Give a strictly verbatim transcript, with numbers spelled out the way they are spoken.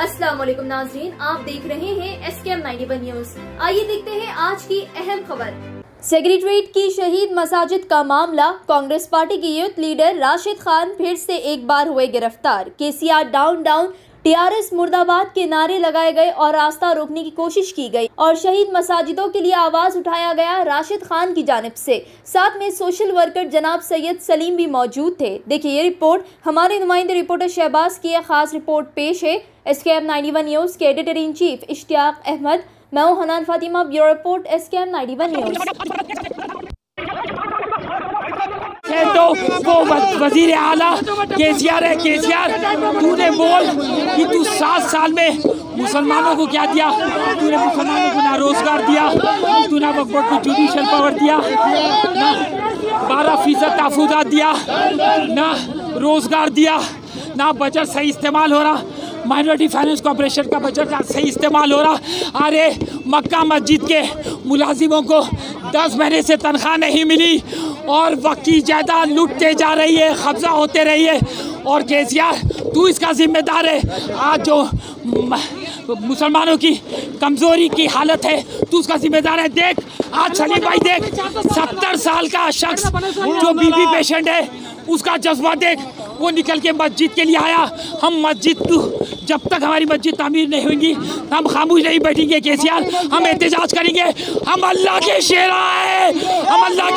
अस्सलाम वालेकुम नाज़रीन, आप देख रहे हैं S K M ninety one news. आइए देखते हैं आज की अहम खबर। सेक्रेटरिएट की शहीद मसाजिद का मामला, कांग्रेस पार्टी के यूथ लीडर राशिद खान फिर से एक बार हुए गिरफ्तार। K C R down down, T R S मुर्दाबाद के नारे लगाए गए और रास्ता रोकने की कोशिश की गई और शहीद मसाजिदों के लिए आवाज़ उठाया गया राशिद खान की जानिब से। साथ में सोशल वर्कर जनाब सैयद सलीम भी मौजूद थे। देखिए ये रिपोर्ट हमारे नुमाइंदे रिपोर्टर शहबाज की एक खास रिपोर्ट पेश है। S K M ninety one news के editor in chief Ishtiaq Ahmad, मैं हूं Hanan Fatima, bureau report S K M ninety one news. तो वो वजीर आला के सी आर है। के सी आर, तूने बोल कि तू सात साल में मुसलमानों को क्या दिया? तूने मुसलमानों को ना रोजगार दिया, तूने वक्त को जुडिशल पावर दिया, ना बारह फीसद तहफुजात दिया, ना रोजगार दिया, ना बजट सही इस्तेमाल हो रहा, माइनॉरिटी फाइनेंस कॉरपोरेशन का बजट सही इस्तेमाल हो रहा। अरे मक्का मस्जिद के मुलाजिमों को दस महीने से तनख्वाह नहीं मिली और वक्त की ज़्यादा लुटते जा रही है, कब्जा होते रही है। और के सी आर, तू इसका जिम्मेदार है। आज जो मुसलमानों की कमज़ोरी की हालत है, तू उसका जिम्मेदार है। देख आज सलीम भाई, देख सत्तर साल का शख्स जो बीपी पेशेंट है, उसका जज्बा देख। वो निकल के मस्जिद के लिए आया। हम मस्जिद जब तक हमारी मस्जिद तामीर नहीं होगी, हम खामोश नहीं बैठेंगे। के सी आर, हम एहतजाज करेंगे। हम अल्लाह के शेरा है, हम अल्लाह